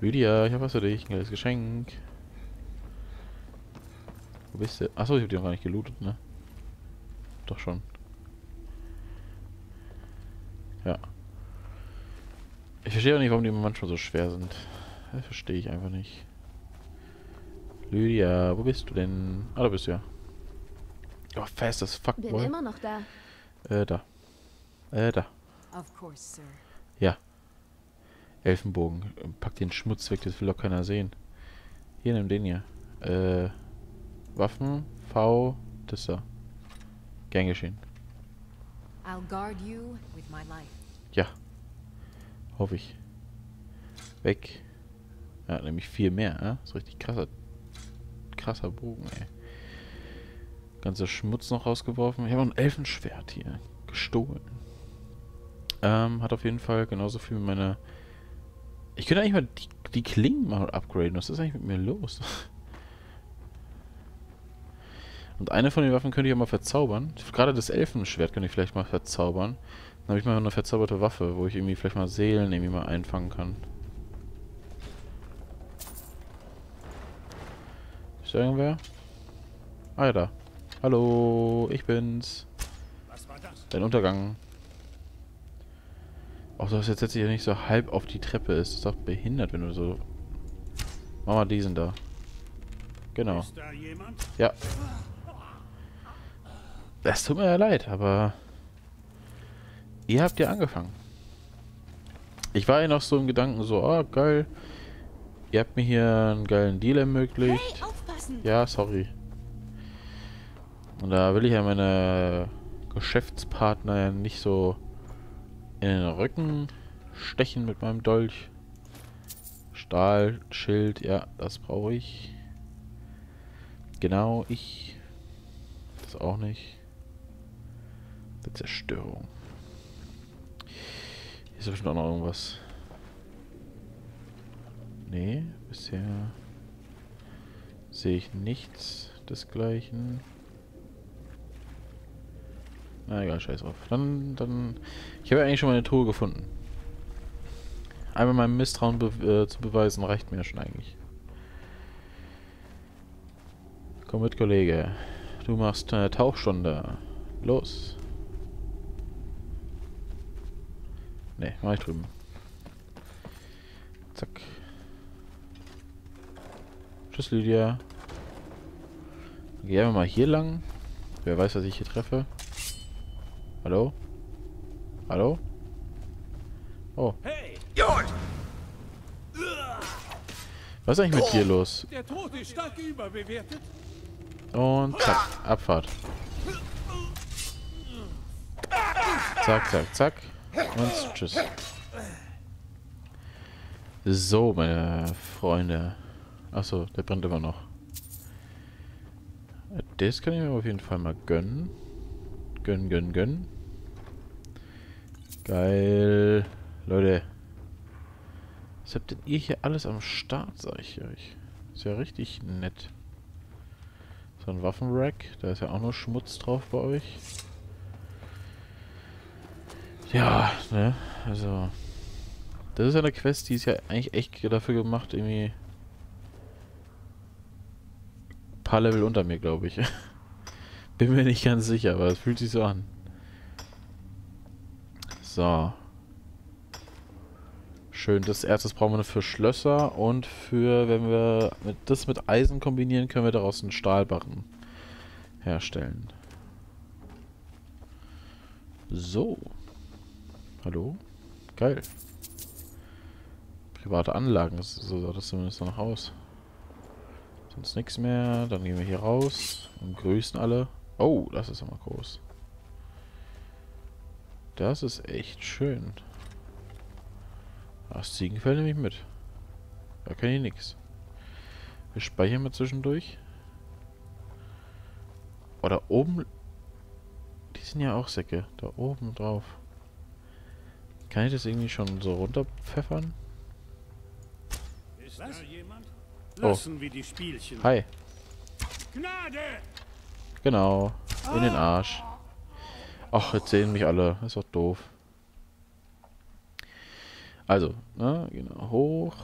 Lydia, ich hab was für dich. Ein kleines Geschenk. Wo bist du? Achso, ich hab die noch gar nicht gelootet, ne? Doch schon. Ja. Ich verstehe auch nicht, warum die manchmal so schwer sind. Das verstehe ich einfach nicht. Lydia, wo bist du denn? Ah, da bist du ja. Oh, fast as fuck, boy. Bin immer noch da. Da. Of course, sir. Ja. Elfenbogen. Pack den Schmutz weg, das will doch keiner sehen. Hier, nimm den hier. Waffen, V, das da. Gern geschehen. I'll guard you with my life. Ja. Hoffe ich. Weg. Ja, nämlich viel mehr, ne? So richtig krasser Bogen, ey. Ganzer Schmutz noch rausgeworfen. Ich habe ein Elfenschwert hier gestohlen. Hat auf jeden Fall genauso viel mit meiner... Ich könnte eigentlich mal die Klingen mal upgraden. Was ist eigentlich mit mir los? Und eine von den Waffen könnte ich auch mal verzaubern. Gerade das Elfenschwert könnte ich vielleicht mal verzaubern. Dann habe ich mal eine verzauberte Waffe, wo ich irgendwie vielleicht mal Seelen irgendwie mal einfangen kann. Ist da irgendwer? Ah ja, da. Hallo, ich bin's. Was war das? Dein Untergang. Auch dass jetzt letztlich nicht so halb auf die Treppe ist. Das ist doch behindert, wenn du so... Mach mal diesen da. Genau. Ist da jemand? Ja. Das tut mir ja leid, aber... Ihr habt ja angefangen. Ich war ja noch so im Gedanken so, oh geil, ihr habt mir hier einen geilen Deal ermöglicht. Hey, aufpassen. Ja, sorry. Und da will ich ja meine Geschäftspartner nicht so in den Rücken stechen mit meinem Dolch. Stahlschild, ja, das brauche ich. Genau, ich. Das auch nicht. Die Zerstörung. Hier ist bestimmt auch noch irgendwas. Nee, bisher sehe ich nichts desgleichen. Na egal, scheiß drauf. Ich habe ja eigentlich schon meine Truhe gefunden. Einmal mein Misstrauen zu beweisen, reicht mir schon eigentlich. Komm mit, Kollege. Du machst eine Tauchstunde. Los. Ne, mach ich drüben. Zack. Tschüss, Lydia. Dann gehen wir mal hier lang. Wer weiß, was ich hier treffe. Hallo? Hallo? Oh. Hey! Was ist eigentlich mit dir los? Der Tod ist stark überbewertet. Und zack, Abfahrt. Zack, zack, zack. Und tschüss. So, meine Freunde. Achso, der brennt immer noch. Das kann ich mir auf jeden Fall mal gönnen. Gönnen. Geil. Leute. Was habt denn ihr hier alles am Start, sag ich euch? Ist ja richtig nett. So ein Waffenrack. Da ist ja auch nur Schmutz drauf bei euch. Ja, ne, also das ist ja eine Quest, die ist ja eigentlich echt dafür gemacht, irgendwie ein paar Level unter mir, glaube ich. Bin mir nicht ganz sicher, aber es fühlt sich so an. So. Schön, das Erz, das brauchen wir für Schlösser und für, wenn wir das mit Eisen kombinieren, können wir daraus einen Stahlbarren herstellen. So. Hallo? Geil. Private Anlagen, so sah das zumindest noch aus. Sonst nichts mehr. Dann gehen wir hier raus und grüßen alle. Oh, das ist immer groß. Das ist echt schön. Das Ziegenfell nehme ich mit. Da kann ich nichts. Wir speichern mal zwischendurch. Oh, da oben... Die sind ja auch Säcke. Da oben drauf. Kann ich das irgendwie schon so runterpfeffern? Ist da jemand? Oh. Lassen wir die Spielchen. Hi. Gnade! Genau. In den Arsch. Ach, jetzt sehen mich alle. Ist doch doof. Also, ne? Genau. Hoch.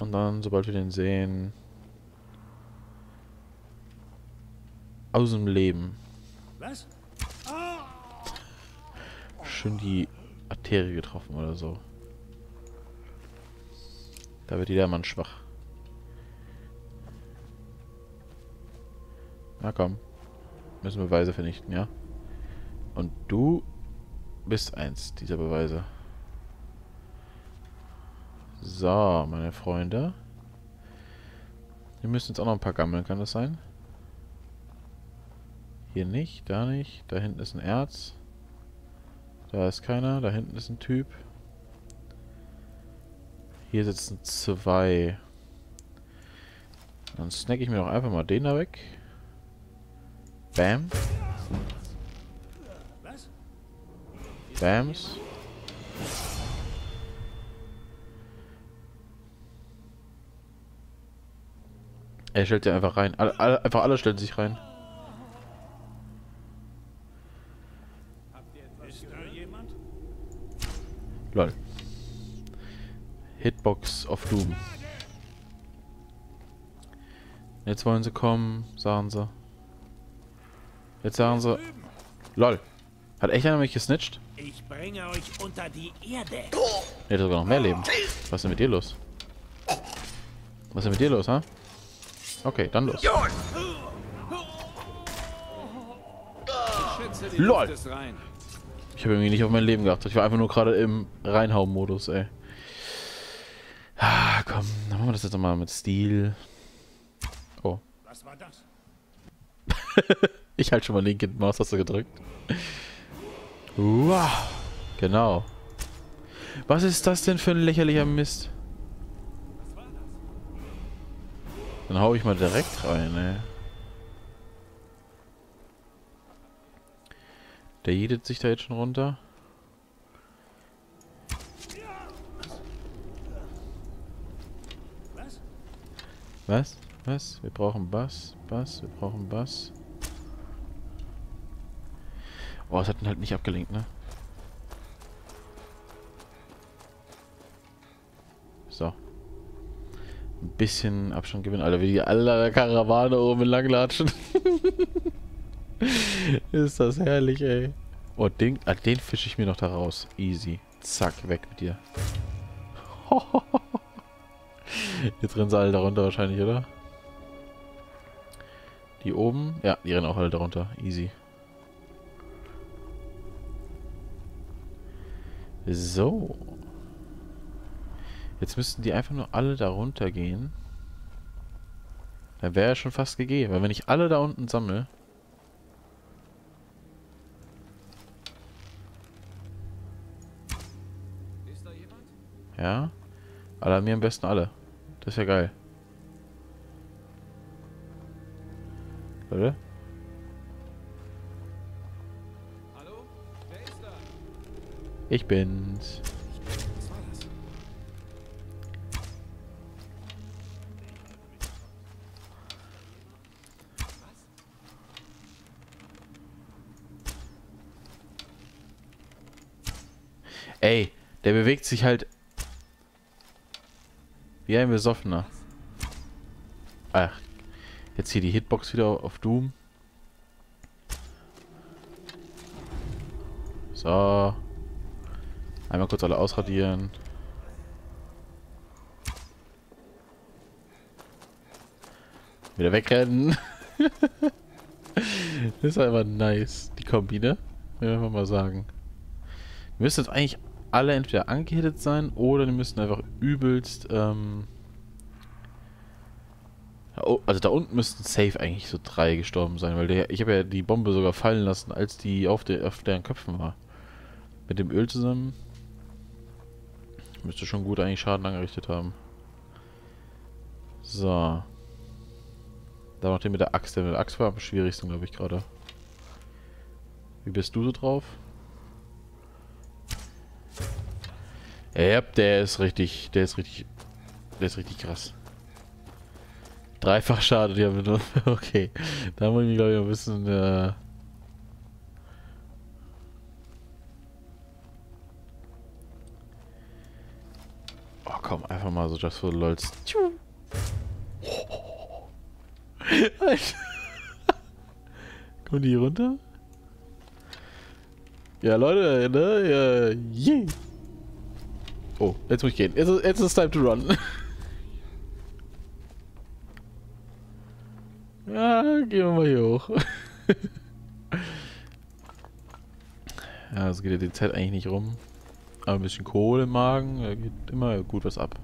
Und dann, sobald wir den sehen... Aus dem Leben. Was? Schön die Arterie getroffen oder so. Da wird jedermann schwach. Na komm. Müssen Beweise vernichten, ja? Und du bist eins dieser Beweise. So, meine Freunde. Wir müssen jetzt auch noch ein paar gammeln, kann das sein? Hier nicht, da nicht. Da hinten ist ein Erz. Da ist keiner. Da hinten ist ein Typ. Hier sitzen zwei. Dann snacke ich mir doch einfach mal den da weg. Bam. Bams. Er stellt sie einfach rein. Einfach alle stellen sich rein. Ist da jemand? Lol. Hitbox of Doom. Jetzt wollen sie kommen, sagen sie. Jetzt sagen sie... Lol. Hat echt einer mich gesnitcht? Ich bringe euch unter die Erde. Er hat sogar noch mehr Leben. Was ist denn mit dir los? Was ist denn mit dir los, ha? Okay, dann los. LOL! Ich habe irgendwie nicht auf mein Leben geachtet. Ich war einfach nur gerade im Reinhauen-Modus, ey. Ah, komm, dann machen wir das jetzt nochmal mit Stil. Oh. Was war das? Ich halte schon mal linke Maustaste gedrückt. Wow. Genau. Was ist das denn für ein lächerlicher Mist? Dann hau ich mal direkt rein, ey. Der jedet sich da jetzt schon runter. Was? Was? Wir brauchen Bass. Bass. Wir brauchen Bass. Oh, es hat ihn halt nicht abgelenkt, ne? So. Ein bisschen Abstand gewinnen, Alter, wie die aller Karawane oben langlatschen. Ist das herrlich, ey. Oh, den fische ich mir noch da raus. Easy. Zack, weg mit dir. Jetzt rennen sie alle darunter wahrscheinlich, oder? Die oben? Ja, die rennen auch alle darunter. Easy. So. Jetzt müssten die einfach nur alle da runter gehen. Dann wäre ja schon fast gegeben. Weil wenn ich alle da unten sammle... Ist da jemand? Ja. Alarmier am besten alle. Das ist ja geil. Leute? Hallo? Wer ist da? Ich bin's. Ey, der bewegt sich halt wie ein Besoffener. Ach, jetzt hier die Hitbox wieder auf Doom. So. Einmal kurz alle ausradieren. Wieder wegrennen. Das ist einfach nice, die Kombine. Wenn wir mal sagen. Wir müssen jetzt eigentlich alle entweder angehittet sein oder die müssen einfach übelst also da unten müssten safe eigentlich so 3 gestorben sein, weil ich habe ja die Bombe sogar fallen lassen, als die auf deren Köpfen war. Mit dem Öl zusammen müsste schon gut eigentlich Schaden angerichtet haben. So. Dann noch den mit der Axt. Der mit der Axt war am schwierigsten, glaube ich, gerade. Wie bist du so drauf? Ja, der ist richtig krass. 3-fach Schaden, die haben wir. Okay, da muss ich mich, glaube ich, ein bisschen... Oh, Oh, komm, einfach mal so just for the lols. Tschu. Kommen die hier runter? Ja, Leute, ne? Ja, yeah. Oh, jetzt muss ich gehen. Jetzt ist time to run. Ja, gehen wir mal hier hoch. Ja, es geht ja die Zeit eigentlich nicht rum. Aber ein bisschen Kohle im Magen, da geht immer gut was ab.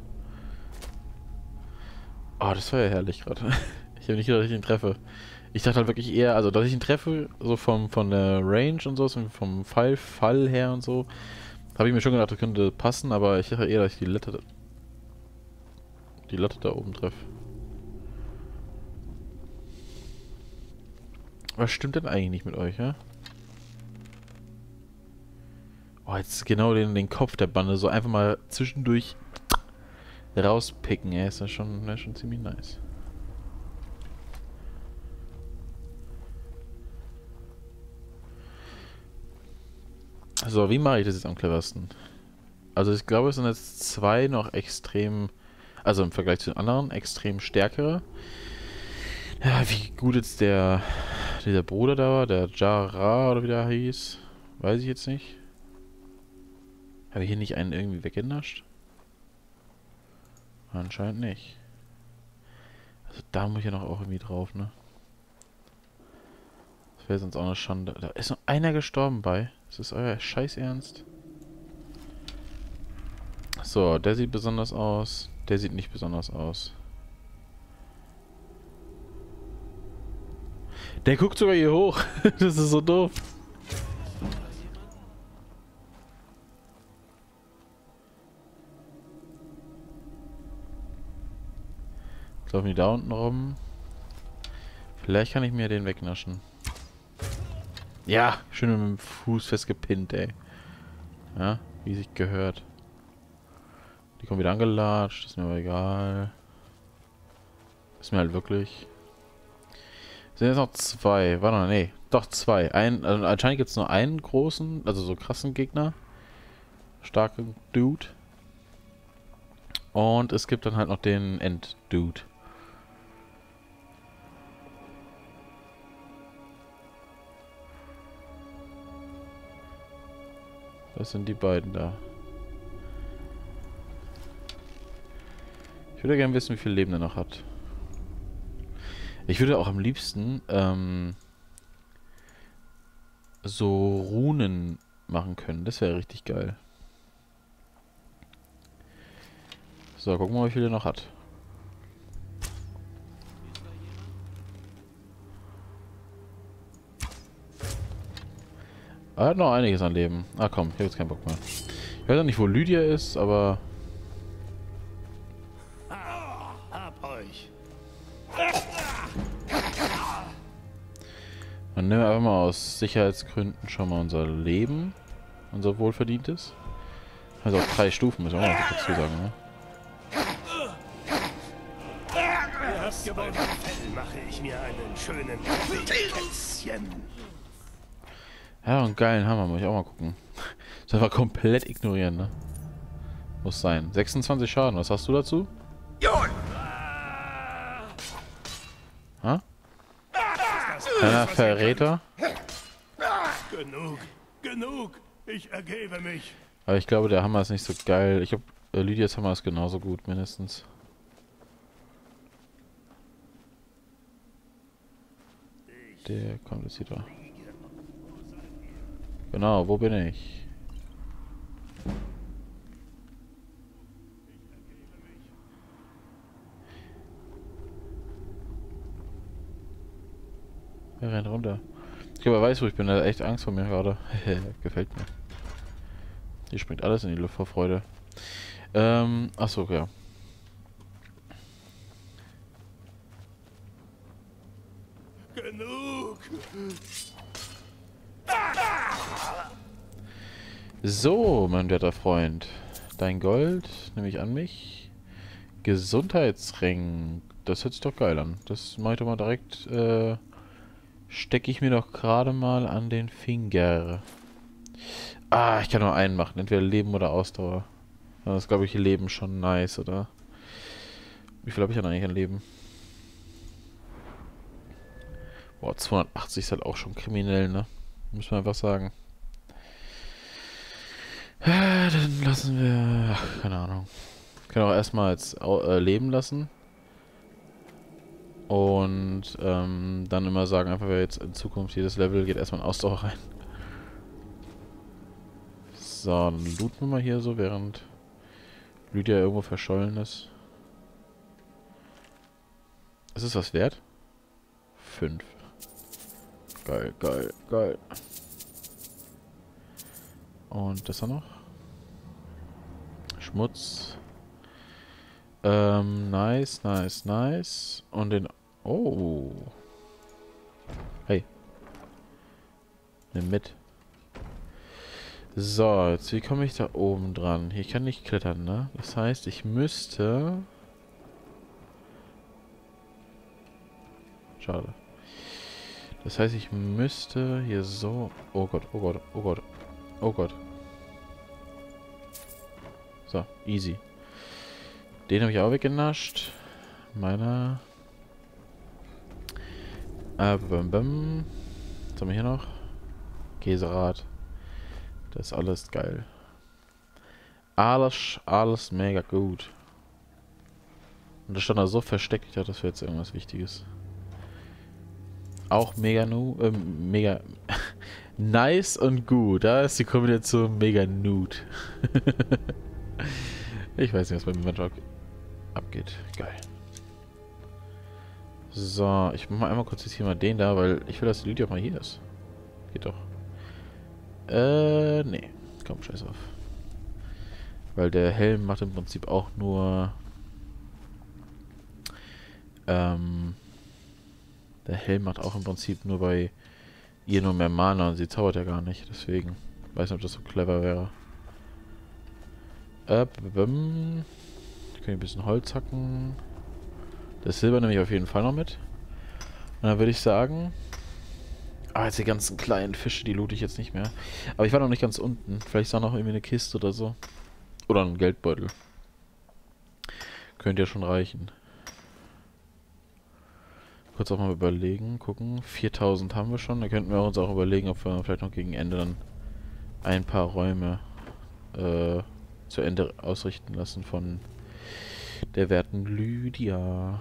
Oh, das war ja herrlich gerade. Ich habe nicht gedacht, dass ich ihn treffe. Ich dachte halt wirklich eher, also dass ich ihn treffe, so von der Range und so, vom Fall her und so, habe ich mir schon gedacht, das könnte passen, aber ich dachte eher, dass ich die Latte da oben treffe. Was stimmt denn eigentlich nicht mit euch, ja? Oh, jetzt genau den Kopf der Bande so einfach mal zwischendurch rauspicken, ey, ist das schon ziemlich nice. So, wie mache ich das jetzt am cleversten? Also ich glaube, es sind jetzt zwei noch extrem, also im Vergleich zu den anderen, extrem stärkere. Ja, wie gut jetzt dieser Bruder da war, der Jara oder wie der hieß, weiß ich jetzt nicht. Habe ich hier nicht einen irgendwie weggenascht? Anscheinend nicht. Also da muss ich ja noch auch irgendwie drauf, ne? Das wäre sonst auch eine Schande. Da ist noch einer gestorben bei. Ist das euer Scheiß Ernst? So, der sieht besonders aus. Der sieht nicht besonders aus. Der guckt sogar hier hoch. Das ist so doof. Laufen die da unten rum. Vielleicht kann ich mir den wegnaschen. Ja, schön mit dem Fuß festgepinnt, ey. Ja, wie sich gehört. Die kommen wieder angelatscht, ist mir aber egal. Ist mir halt wirklich. Sind jetzt noch zwei. Warte mal, nee. Doch zwei. Also anscheinend gibt es nur einen großen, also so krassen Gegner. Starken Dude. Und es gibt dann halt noch den End-Dude. Das sind die beiden da. Ich würde gerne wissen, wie viel Leben er noch hat. Ich würde auch am liebsten so Runen machen können. Das wäre richtig geil. So, gucken wir mal, wie viel der noch hat. Er hat noch einiges an Leben. Ah komm, ich habe jetzt keinen Bock mehr. Ich weiß auch nicht, wo Lydia ist, aber... Hab euch. Dann nehmen wir einfach mal aus Sicherheitsgründen schon mal unser Leben. Unser wohlverdientes. Also auf 3 Stufen, müssen wir auch noch dazu sagen, ne? Mache ich mir einen schönen Kätzchen. Ja, und einen geilen Hammer, muss ich auch mal gucken. Das einfach komplett ignorieren, ne? Muss sein. 26 Schaden, was hast du dazu? Ha? Kleiner Verräter. Genug, genug, ich ergebe mich. Aber ich glaube, der Hammer ist nicht so geil. Ich glaube, Lydias Hammer ist genauso gut, mindestens. Der kommt jetzt wieder. Genau, wo bin ich? Er rennt runter. Ich glaube, er weiß, wo ich bin. Er hat echt Angst vor mir gerade. Gefällt mir. Hier springt alles in die Luft vor Freude. Achso, ja. So, mein werter Freund. Dein Gold nehme ich an mich. Gesundheitsring. Das hört sich doch geil an. Das mache ich doch mal direkt. Stecke ich mir doch gerade mal an den Finger. Ah, ich kann nur einen machen. Entweder Leben oder Ausdauer. Ja, das glaube ich Leben schon nice, oder? Wie viel habe ich denn eigentlich an Leben? Boah, 280 ist halt auch schon kriminell, ne? Muss man einfach sagen. Dann lassen wir... Ach, keine Ahnung. Wir können auch erstmal jetzt leben lassen. Und dann immer sagen, einfach wer jetzt in Zukunft jedes Level geht erstmal in Ausdauer rein. So, dann looten wir mal hier so, während Lydia irgendwo verschollen ist. Ist es was wert? 5. Geil, geil, geil. Und das dann noch? Schmutz. Nice, nice, nice. Und den... Oh. Hey. Nimm mit. So, jetzt wie komme ich da oben dran? Hier kann ich klettern, ne? Das heißt, ich müsste... Schade. Das heißt, ich müsste hier so... Oh Gott, oh Gott, oh Gott, oh Gott. So, easy. Den habe ich auch weggenascht. Meiner. Bam, bam. Was haben wir hier noch? Käserad. Das ist alles geil. Alles mega gut. Und das stand da so versteckt, ich dachte, das wäre jetzt irgendwas Wichtiges. Auch mega nude, mega nice und gut. Da ist die Kombination mega nude. Ich weiß nicht, was bei mir manchmal abgeht. Geil. So, ich mach mal einmal kurz jetzt hier mal den da, weil ich will, dass die Lydia auch mal hier ist. Geht doch. Nee. Komm, scheiß auf. Weil der Helm macht im Prinzip auch nur... Der Helm macht auch im Prinzip nur bei ihr nur mehr Mana und sie zaubert ja gar nicht. Deswegen. Weiß nicht, ob das so clever wäre. Können wir ein bisschen Holz hacken. Das Silber nehme ich auf jeden Fall noch mit. Und dann würde ich sagen... Ah, jetzt die ganzen kleinen Fische, die loote ich jetzt nicht mehr. Aber ich war noch nicht ganz unten. Vielleicht ist da noch irgendwie eine Kiste oder so. Oder ein Geldbeutel. Könnte ja schon reichen. Kurz auch mal überlegen, gucken. 4000 haben wir schon. Da könnten wir uns auch überlegen, ob wir vielleicht noch gegen Ende dann ein paar Räume zu Ende ausrichten lassen von der werten Lydia.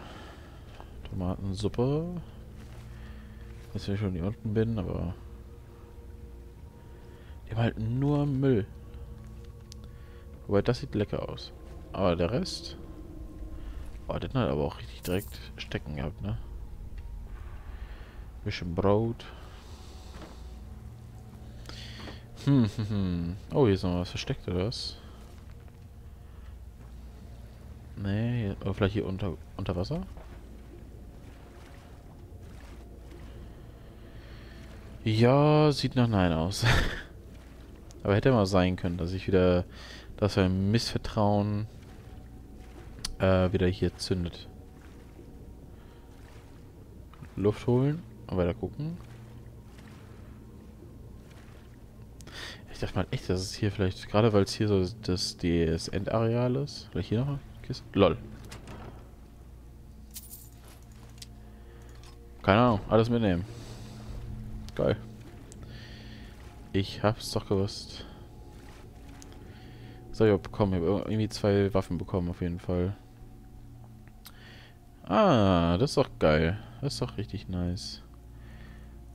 Tomatensuppe. Jetzt wenn ich schon hier unten bin, aber... Die haben halt nur Müll. Wobei, das sieht lecker aus. Aber der Rest... Oh, den hat aber auch richtig direkt stecken gehabt, ne? Bisschen Brot. Oh, hier ist noch was versteckt, oder was? Nee, oder vielleicht hier unter Wasser? Ja, sieht nach Nein aus. Aber hätte mal sein können, dass ich wieder das Missvertrauen wieder hier zündet. Luft holen und weiter gucken. Ich dachte mal echt, dass es hier vielleicht, gerade weil es hier so das Endareal ist. Vielleicht hier noch eine Kiste? LOL. Keine Ahnung, alles mitnehmen. Geil. Ich hab's doch gewusst. Was hab ich auch bekommen? Ich hab irgendwie 2 Waffen bekommen, auf jeden Fall. Ah, das ist doch geil. Das ist doch richtig nice.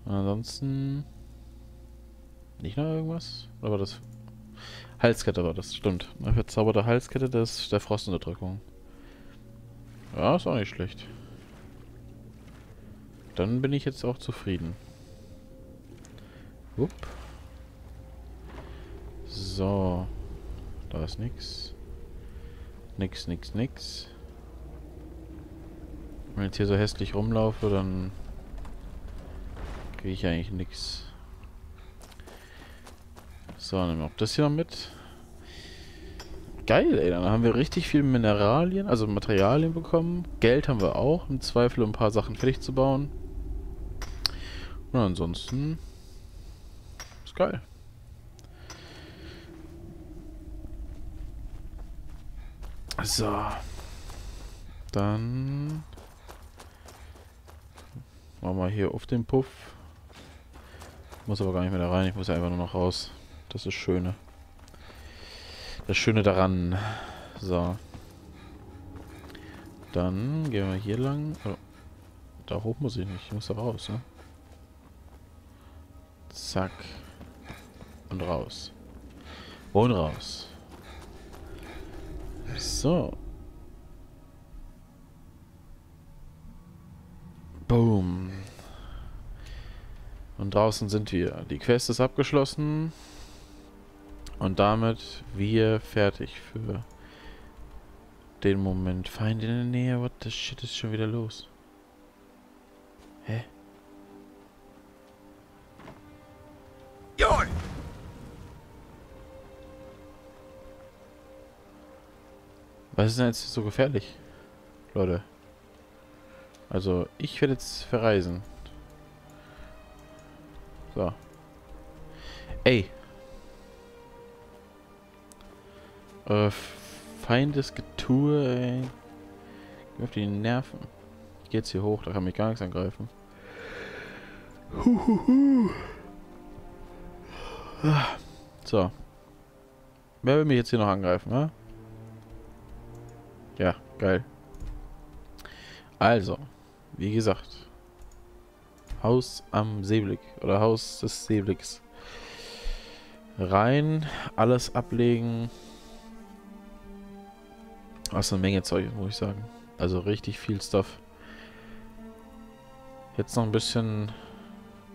Und ansonsten... Nicht noch irgendwas? Oder war das... Halskette war das, stimmt. Eine verzauberte Halskette, das ist der Frostunterdrückung. Ja, ist auch nicht schlecht. Dann bin ich jetzt auch zufrieden. Upp. So. Da ist nix. Nix. Wenn ich jetzt hier so hässlich rumlaufe, dann kriege ich eigentlich nix. So, nehmen wir auch das hier noch mit. Geil, ey. Dann haben wir richtig viel Mineralien, also Materialien bekommen. Geld haben wir auch, im Zweifel, um ein paar Sachen fertig zu bauen. Und ansonsten... Geil. So. Dann machen wir hier auf den Puff. Muss aber gar nicht mehr da rein, ich muss ja einfach nur noch raus. Das ist Schöne. Das Schöne daran. So. Dann gehen wir hier lang. Oh, da hoch muss ich nicht. Ich muss da raus, ne? Zack. Und raus. Und raus. So. Boom. Und draußen sind wir. Die Quest ist abgeschlossen. Und damit wir fertig für den Moment. Feind in der Nähe. What the shit ist schon wieder los? Hä? Join! Was ist denn jetzt so gefährlich? Leute. Also, ich werde jetzt verreisen. So. Ey. Feindes Getue, ey. Geh auf die Nerven. Ich geh jetzt hier hoch, da kann mich gar nichts angreifen. Huhuhu. So. Wer will mich jetzt hier noch angreifen, ne? Ja, geil. Also, wie gesagt. Haus am Seeblick. Oder Haus des Seeblicks. Rein, alles ablegen. Was eine Menge Zeug, muss ich sagen. Also richtig viel Stuff. Jetzt noch ein bisschen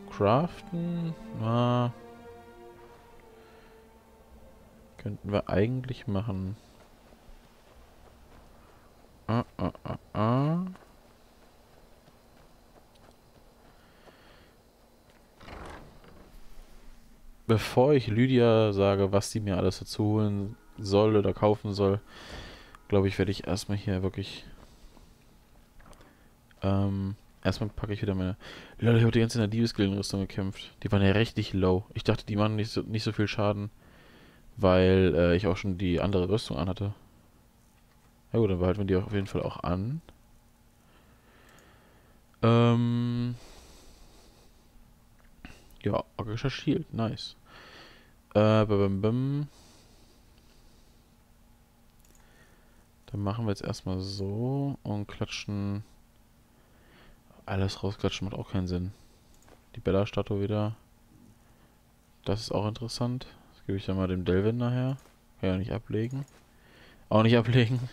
craften. Na, könnten wir eigentlich machen. Bevor ich Lydia sage, was sie mir alles dazu holen soll oder kaufen soll, glaube ich, werde ich erstmal hier wirklich erstmal packe ich wieder meine... Leute, ich habe die ganze Zeit in der Diebesgildenrüstung gekämpft. Die waren ja richtig low. Ich dachte, die machen nicht so viel Schaden, weil ich auch schon die andere Rüstung anhatte. Ja gut, dann behalten wir die auf jeden Fall auch an. Ja, Orkischer Shield, nice. Dann machen wir jetzt erstmal so und klatschen. Alles rausklatschen macht auch keinen Sinn. Die Bella-Statue wieder. Das ist auch interessant. Das gebe ich dann mal dem Delvin nachher. Kann ja nicht ablegen. Auch nicht ablegen.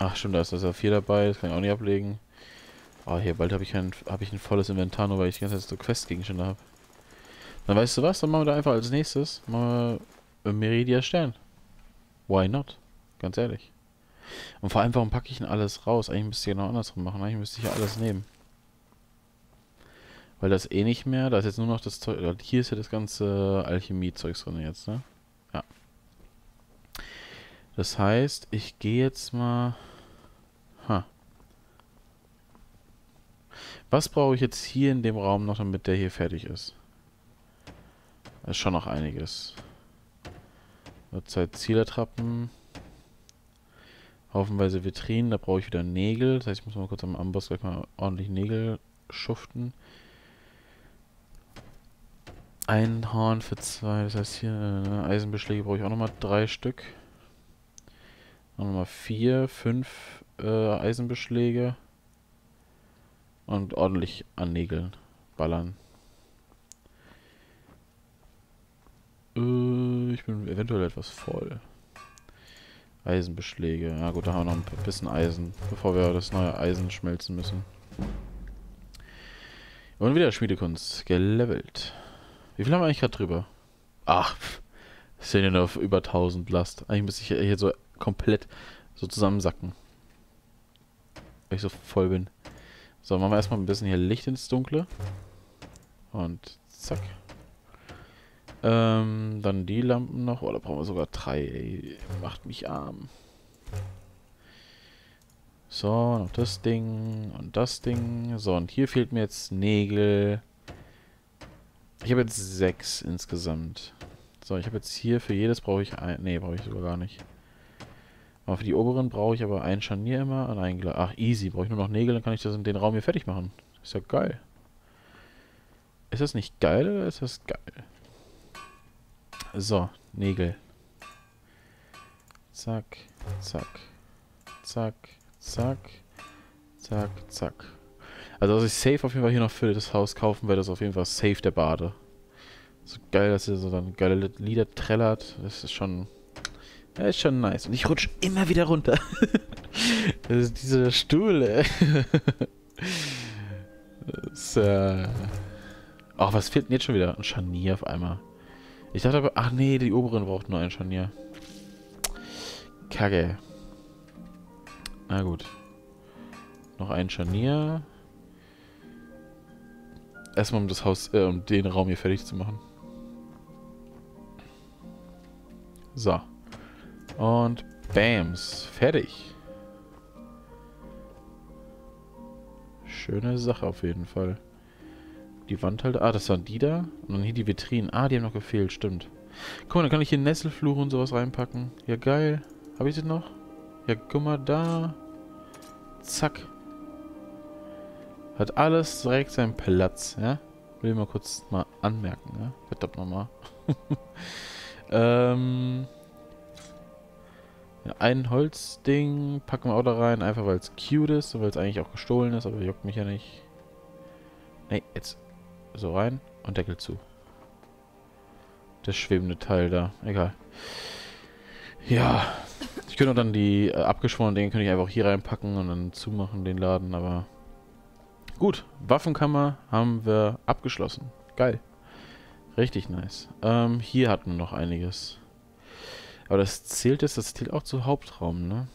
Ach stimmt, da ist das A4 dabei, das kann ich auch nicht ablegen. Oh, hier, bald hab ich ein volles Inventar, nur weil ich die ganze Zeit so Questgegenstände habe. Dann weißt du was, dann machen wir da einfach als nächstes mal Meridia Stern. Why not? Ganz ehrlich. Und vor allem, warum packe ich denn alles raus? Eigentlich müsste ich genau andersrum machen, eigentlich müsste ich ja alles nehmen. Weil das eh nicht mehr, da ist jetzt nur noch das Zeug, hier ist ja das ganze Alchemie-Zeugs drin jetzt, ne? Ja. Das heißt, ich gehe jetzt mal... Was brauche ich jetzt hier in dem Raum noch, damit der hier fertig ist? Da ist schon noch einiges. Zielertrappen. Haufenweise Vitrinen, da brauche ich wieder Nägel. Das heißt, ich muss mal kurz am Amboss gleich mal ordentlich Nägel schuften. Ein Horn für 2, das heißt hier Eisenbeschläge brauche ich auch nochmal 3 Stück. Nochmal 4, 5 Eisenbeschläge. Und ordentlich an Nägeln ballern. Ich bin eventuell etwas voll. Eisenbeschläge. Na gut, da haben wir noch ein bisschen Eisen, bevor wir das neue Eisen schmelzen müssen. Und wieder Schmiedekunst. Gelevelt. Wie viel haben wir eigentlich gerade drüber? Ach, sind ja nur auf über 1000 Last. Eigentlich müsste ich hier so komplett so zusammensacken. Weil ich so voll bin. So, machen wir erstmal ein bisschen hier Licht ins Dunkle. Und zack. Dann die Lampen noch. Oh, da brauchen wir sogar 3, ey. Macht mich arm. So, noch das Ding und das Ding. So, und hier fehlt mir jetzt Nägel. Ich habe jetzt 6 insgesamt. So, ich habe jetzt hier für jedes brauche ich ein... Ne, brauche ich sogar gar nicht. Aber für die oberen brauche ich aber ein Scharnier immer und ein Glas. Ach, easy. Brauche ich nur noch Nägel, dann kann ich das in den Raum hier fertig machen. Ist ja geil. Ist das nicht geil oder ist das geil? So, Nägel. Zack, zack, zack, zack, zack, zack. Also, dass ich safe auf jeden Fall hier noch für das Haus kaufen werde, ist auf jeden Fall safe der Bade. So geil, dass ihr so dann geile Lieder trällert. Das ist schon... Ja, ist schon nice. Und ich rutsche immer wieder runter. Das ist dieser Stuhl, ey. Das, ach, was fehlt denn jetzt schon wieder? Ein Scharnier auf einmal. Ich dachte aber... Ach nee, die oberen braucht nur ein Scharnier. Kacke. Na gut. Noch ein Scharnier. Erstmal um das Haus, um den Raum hier fertig zu machen. So. Und bams, fertig. Schöne Sache auf jeden Fall. Die Wandhalter, ah, das waren die da. Und dann hier die Vitrinen. Ah, die haben noch gefehlt, stimmt. Guck mal, dann kann ich hier Nesselflure und sowas reinpacken. Ja, geil. Habe ich das noch? Ja, guck mal da. Zack. Hat alles direkt seinen Platz, ja? Will ich mal kurz mal anmerken, ja? Verdammt nochmal. Ein Holzding packen wir auch da rein, einfach weil es cute ist und weil es eigentlich auch gestohlen ist, aber juckt mich ja nicht. Ne, jetzt so rein und Deckel zu. Das schwebende Teil da, egal. Ja, ich könnte auch dann die abgeschworenen Dinge könnte ich einfach hier reinpacken und dann zumachen den Laden, aber gut, Waffenkammer haben wir abgeschlossen. Geil. Richtig nice. Hier hatten wir noch einiges. Aber das zählt auch zu Hauptraum, ne?